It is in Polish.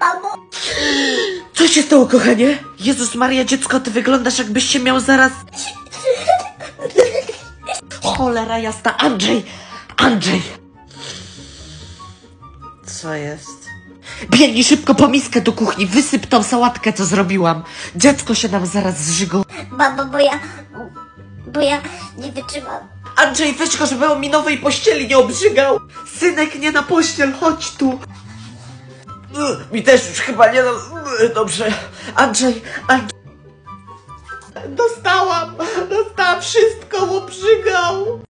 Mamo. Co się stało, kochanie? Jezus Maria, dziecko, ty wyglądasz, jakbyś się miał zaraz... Cholera jasna, Andrzej! Andrzej! Co jest? Biegnij szybko po miskę do kuchni, wysyp tą sałatkę, co zrobiłam. Dziecko się nam zaraz zżygo. Mamo, bo ja nie wytrzymam. Andrzej, weź go, żeby on mi nowej pościeli nie obrzygał. Synek, nie na pościel, chodź tu. Mi też już chyba nie... Dobrze. Andrzej. Dostałam wszystko, obrzygał.